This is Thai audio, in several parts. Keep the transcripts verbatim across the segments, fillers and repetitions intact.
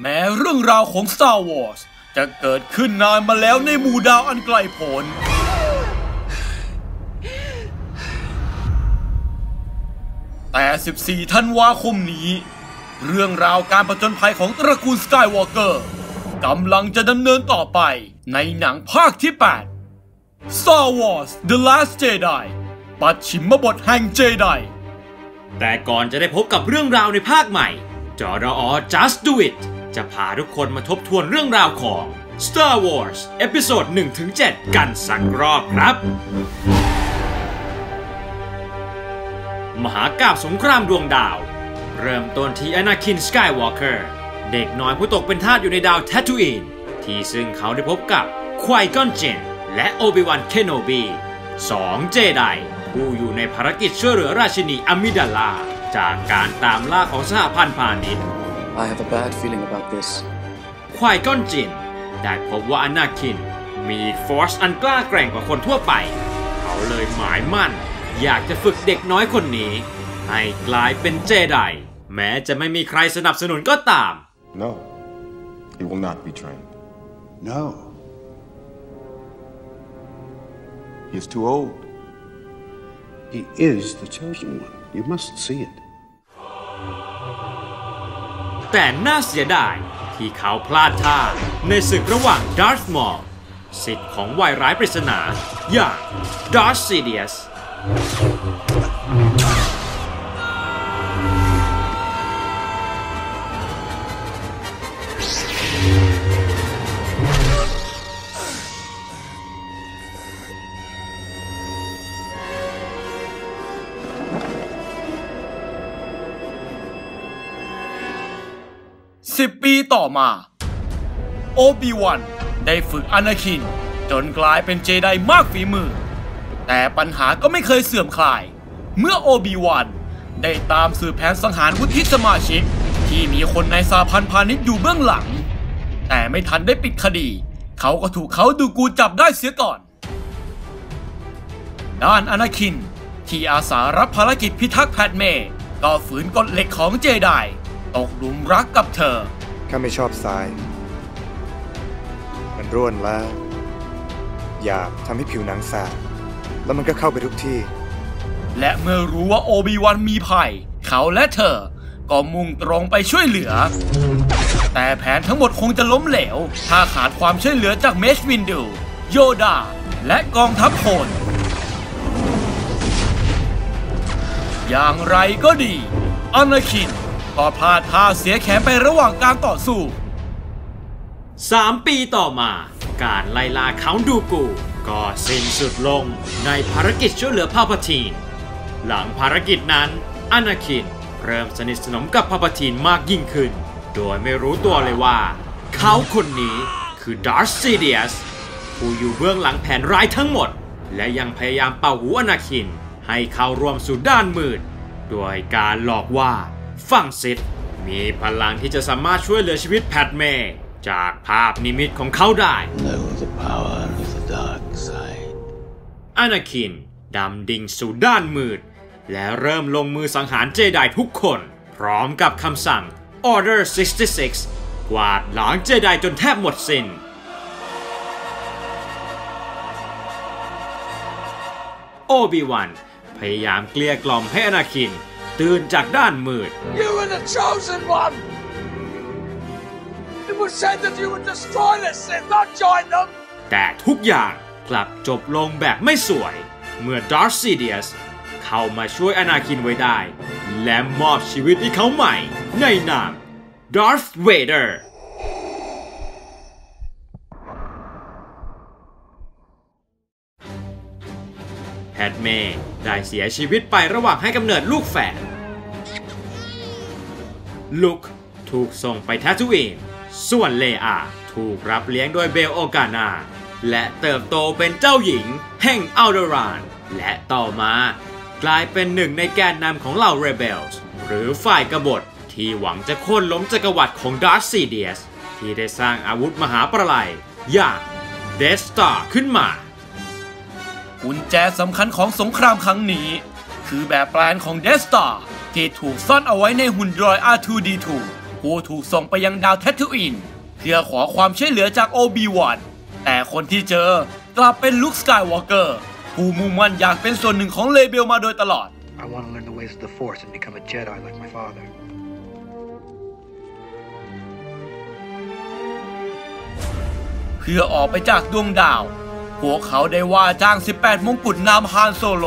แม้เรื่องราวของ Star Wars จะเกิดขึ้นนานมาแล้วในหมู่ดาวอันไกลโพ้นแต่สิบสี่ธันวาคมนี้เรื่องราวการผจญภัยของตระกูล Skywalker กำลังจะดำเนินต่อไปในหนังภาคที่ แปด Star Wars The Last Jedi ปัจฉิมบทแห่ง Jedi แต่ก่อนจะได้พบกับเรื่องราวในภาคใหม่จอรอ Just Do It จะพาทุกคนมาทบทวนเรื่องราวของ Star Wars เอพิโซด หนึ่งถึงเจ็ด กันสักรอบครับมหากาพย์สงครามดวงดาวเริ่มต้นที่ Anakin Skywalker เด็กน้อยผู้ตกเป็นทาสอยู่ในดาว Tatooine ที่ซึ่งเขาได้พบกับ Qui-Gon Jinn และ Obi-Wan Kenobi สองเจไดผู้อยู่ในภารกิจช่วยเหลือราชินีอมิดาลาจากการตามล่าของสหพันธ์พาณิชย์ I have a bad feeling about this Qui-Gon Jinn ได้พบว่า Anakin มี Force อันกล้าแกร่งกว่าคนทั่วไปเขาเลยหมายมั่นอยากจะฝึกเด็กน้อยคนนี้ให้กลายเป็นเจไดแม้จะไม่มีใครสนับสนุนก็ตาม No, he will not be trained. No, he is too old. He is the chosen one. You must see it. แต่น่าเสียดายที่เขาพลาดท่าในศึกระหว่างดาร์ธมอลสิทธิ์ของวายร้ายปริศนาอย่างดาร์ธซีเดียสสิบปีต่อมาโอบิวันได้ฝึกอนาคินจนกลายเป็นเจไดมากฝีมือแต่ปัญหาก็ไม่เคยเสื่อมคลายเมื่อโอบิวันได้ตามสืบแผนสังหารวุฒิสมาชิกที่มีคนในสหพันธ์พาณิชย์อยู่เบื้องหลังแต่ไม่ทันได้ปิดคดีเขาก็ถูกเขาดูกูจับได้เสียก่อนด้านอนาคินที่อาสารับภารกิจพิทักษ์แพดเมก็ฝืนกฎเหล็กของเจไดตกหลุมรักกับเธอข้าไม่ชอบทรายมันร่วนแล้วหยาบทำให้ผิวหนังสาบแล้วมันก็เข้าไปทุกที่และเมื่อรู้ว่าโอบิวันมีภัยเขาและเธอก็มุ่งตรงไปช่วยเหลือแต่แผนทั้งหมดคงจะล้มเหลวถ้าขาดความช่วยเหลือจากเมชวินดูโยดาและกองทัพโคนอย่างไรก็ดีอนาคินก็พลาดท่าเสียแขนไประหว่างการต่อสู้สามปีต่อมาการไล่ล่าเขาดูกูก็สิ้นสุดลงในภารกิจช่วยเหลือพาพัทีนหลังภารกิจนั้นอนาคินเริ่มสนิทสนมกับพาพัทีนมากยิ่งขึ้นโดยไม่รู้ตัวเลยว่าเขาคนนี้คือดาร์ธซีเดียสผู้อยู่เบื้องหลังแผนร้ายทั้งหมดและยังพยายามเป่าหูอนาคินให้เขารวมสู่ด้านมืดโดยการหลอกว่าฝั่งซิธมีพลังที่จะสามารถช่วยเหลือชีวิตแพดเมจากภาพนิมิตของเขาได้อนาคินดำดิ่งสู่ด้านมืดและเริ่มลงมือสังหารเจไดทุกคนพร้อมกับคำสั่ง Order หกสิบหก กวาดล้างเจไดจนแทบหมดสิน้นโอบิวันพยายามเกลี้ยกล่อมให้อนาคินตื่นจากด้านมืด You were the chosen one. It was said that you would destroy the Sith, not join them. แต่ทุกอย่างกลับจบลงแบบไม่สวยเมื่อดาร์ธซีเดียสเข้ามาช่วยอนาคินไว้ได้และมอบชีวิตให้เขาใหม่ในนามดาร์ธเวเดอร์แพดเมได้เสียชีวิตไประหว่างให้กำเนิดลูกแฝดลุคถูกส่งไปแททูอินส่วนเลอาถูกรับเลี้ยงโดยเบลโอกานาและเติบโตเป็นเจ้าหญิงแห่งอัลดอรานและต่อมากลายเป็นหนึ่งในแกนนำของเหล่าเรเบลส์หรือฝ่ายกบฏที่หวังจะโค่นล้มจักรวรรดิของดาร์ธซีเดียสที่ได้สร้างอาวุธมหาปลัยอย่างเดสตาร์ขึ้นมากุญแจสำคัญของสงครามครั้งนี้คือแบบแปลนของเดสตาร์ที่ถูกซ่อนเอาไว้ในหุ่นยนต์ อาร์ ทู ดี ทู ผ กูถูกส่งไปยังดาวแทททูอินเพื่อขอความช่วยเหลือจากโอบีวันแต่คนที่เจอกลับเป็นลุค สกายวอล์กเกอร์ผู้มุ่งมั่นอยากเป็นส่วนหนึ่งของเลเบลมาโดยตลอดเพื่อออกไปจากดวงดาวพวกเขาได้ว่าจ้างสิบแปดมงกุฎนามฮานโซโล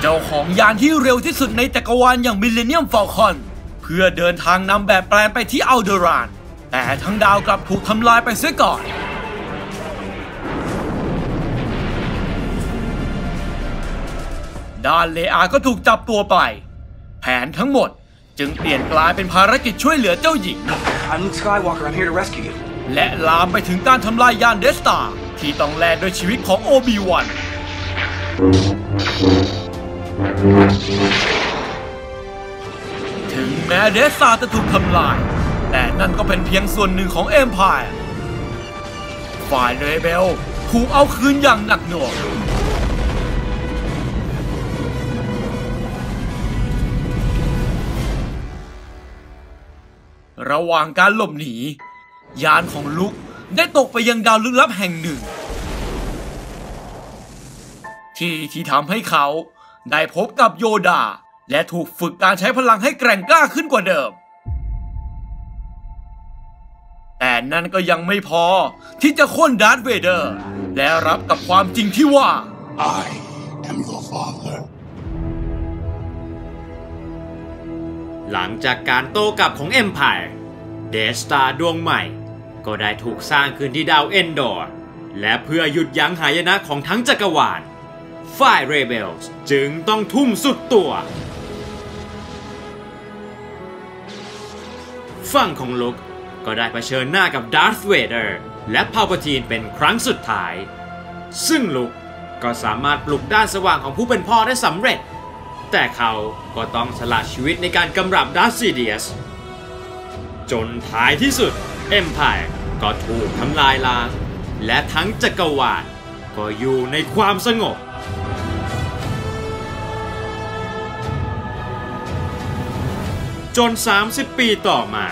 เจ้าของยานที่เร็วที่สุดในจักรวาลอย่างมิลเลเนียมฟอลคอนเพื่อเดินทางนำแบบแปลนไปที่อัลเดอรานแต่ทั้งดาวกลับถูกทำลายไปเสียก่อนด้านเลอาก็ถูกจับตัวไปแผนทั้งหมดจึงเปลี่ยนกลายเป็นภารกิจช่วยเหลือเจ้าหญิงและลามไปถึงการทำลายยานเดสตาร์ที่ต้องแลกด้วยชีวิตของโอบีวันถึงแม้เดสตาร์จะถูกทำลายแต่นั่นก็เป็นเพียงส่วนหนึ่งของเอ็มไพร์ฝ่ายเรเบลถูกเอาคืนอย่างหนักหน่วงระหว่างการหลบหนียานของลุคได้ตกไปยังดาวลึกลับแห่งหนึ่งที่ที่ทำให้เขาได้พบกับโยดาและถูกฝึกการใช้พลังให้แกร่งกล้าขึ้นกว่าเดิมแต่นั่นก็ยังไม่พอที่จะโค่นดาร์ธเวเดอร์และรับกับความจริงที่ว่า I am your fatherหลังจากการโต้กลับของ Empire เดสตาร์ดวงใหม่ก็ได้ถูกสร้างขึ้นที่ดาวเอนดอร์และเพื่อหยุดยั้งหายนะของทั้งจักรวาลฝ่าย Rebels จึงต้องทุ่มสุดตัวฝั่งของลุคก็ได้เผชิญหน้ากับดาร์ธเวเดอร์และพาล์พาทีนเป็นครั้งสุดท้ายซึ่งลุคก็สามารถปลุกด้านสว่างของผู้เป็นพ่อได้สำเร็จแต่เขาก็ต้องสละชีวิตในการกำราบดาร์ธซีเดียสจนท้ายที่สุด Empire ก็ถูกทำลายล้างและทั้งจักรวาลก็อยู่ในความสงบจนสามสิบปีต่อมา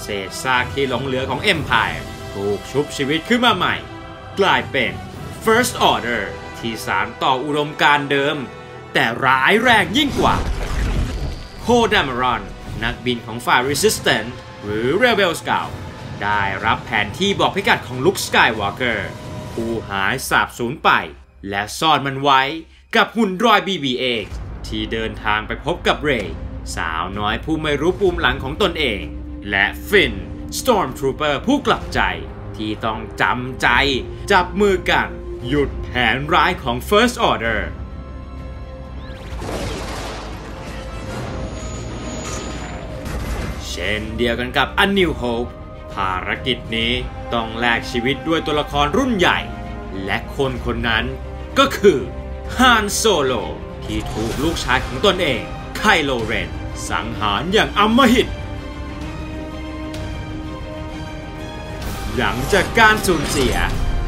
เศษซากที่หลงเหลือของ Empire ถูกชุบชีวิตขึ้นมาใหม่กลายเป็น First Order ที่สานต่ออุดมการณ์เดิมแต่ร้ายแรงยิ่งกว่าโคดามารอนนักบินของฝ่าย Resistance หรือ Rebel Scout ได้รับแผนที่บอกพิกัดของลุค สกายวอล์กเกอร์ผู้หายสาบสูญไปและซ่อนมันไว้กับหุ่นรอย บีบีเอท ที่เดินทางไปพบกับเรย์สาวน้อยผู้ไม่รู้ปูมหลังของตนเองและฟิน Stormtrooper ผู้กลับใจที่ต้องจำใจจับมือกันหยุดแผนร้ายของ First Orderเช่นเดียวกันกับ A New Hope ภารกิจนี้ต้องแลกชีวิตด้วยตัวละครรุ่นใหญ่และคนคนนั้นก็คือฮานโซโลที่ถูกลูกชายของตนเองไคโลเรนสังหารอย่างอำมหิตหลังจากการสูญเสีย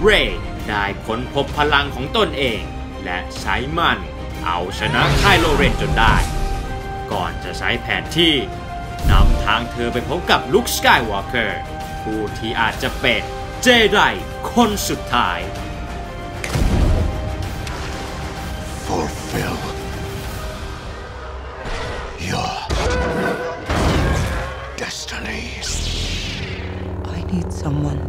เรย์ได้ค้นพบพลังของตนเองและใช้มันเอาชนะไคโลเรนจนได้ก่อนจะใช้แผนที่นำทางเธอไปพบกับลุค สกายวอล์กเกอร์ผู้ที่อาจจะเป็นเจไดคนสุดท้าย Fulfill your destiny. I need someone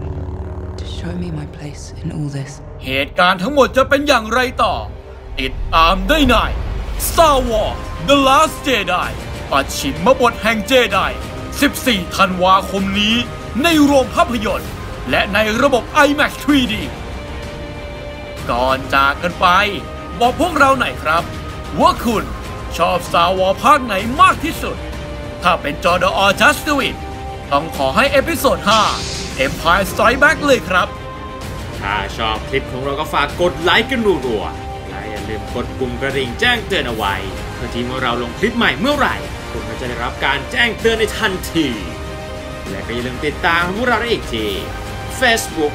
to show me my place in all this. เหตุการณ์ทั้งหมดจะเป็นอย่างไรต่อติดตามได้ใน Star Wars The Last Jediปัจฉิมบทแห่งเจไดสิบสี่ธันวาคมนี้ในโรงภาพยนตร์และในระบบ ไอแม็กซ์ ทรีดี ก่อนจากกันไปบอกพวกเราหน่อยครับว่าคุณชอบ Star Wars ภาคไหนมากที่สุดถ้าเป็นจอ ดอ Just Do It ต้องขอให้เอพิโซดห้า Empire Strikes Back เลยครับถ้าชอบคลิปของเราก็ฝากกดไลค์กันรัวๆและอย่าลืมกดปุ่มกระดิ่งแจ้งเตือนเอาไว้เพื่อที่เมื่อเราลงคลิปใหม่เมื่อไหร่คุณก็จะได้รับการแจ้งเตือนในทันทีและก็อย่าลืมติดตามพวกเราได้อีกที Facebook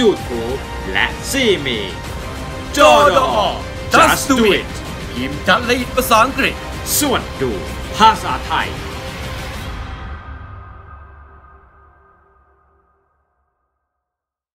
YouTube และ See Me จอ ดอ Just Do It พิมพ์จัดละเอียดภาษาอังกฤษส่วนดูภาษาไทย